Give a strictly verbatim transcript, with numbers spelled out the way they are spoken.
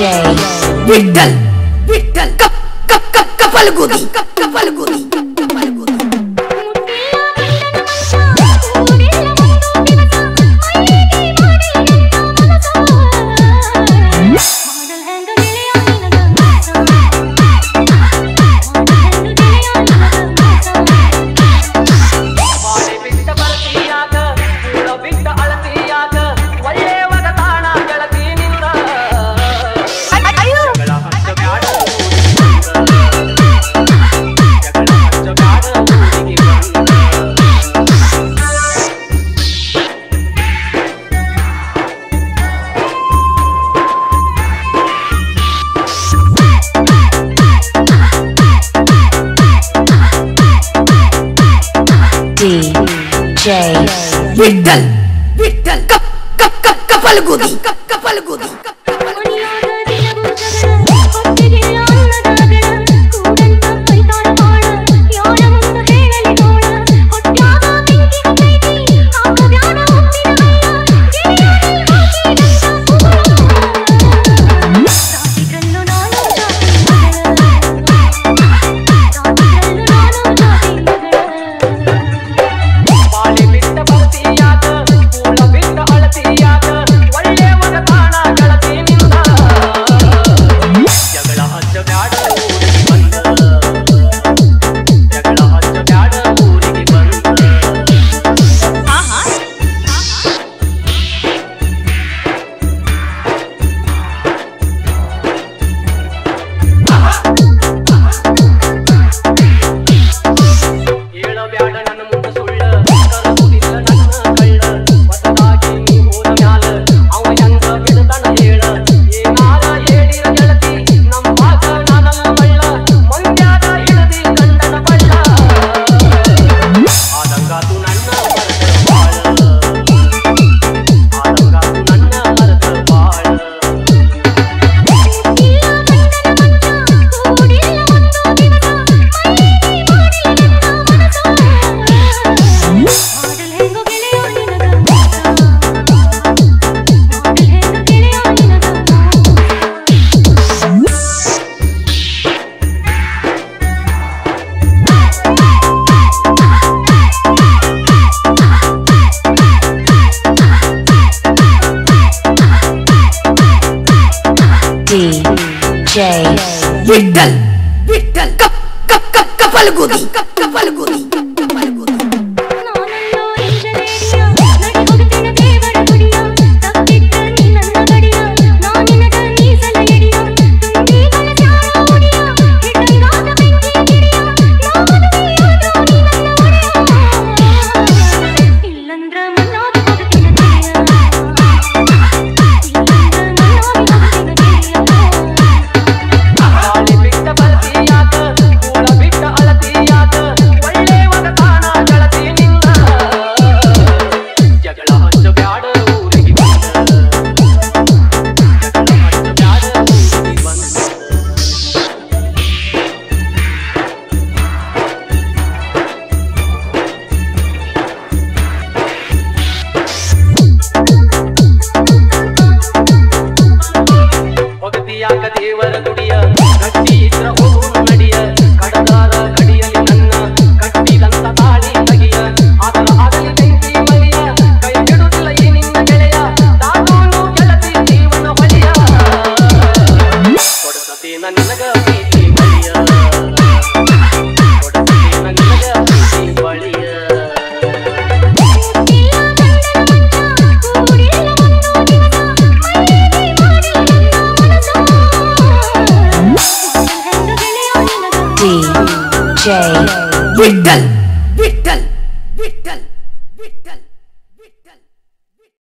விட்டல் விட்டல் கப் கப் கப் கப்பல் குதி கப்பல் குதி கப்பல் குதி D J Whittle Whittle Kap Kap Kap Kapal Gudi Kapal Gudi D J Whittle Whittle Kap Kap Kap Kapal Gudi Kapal Gudi D J Whittle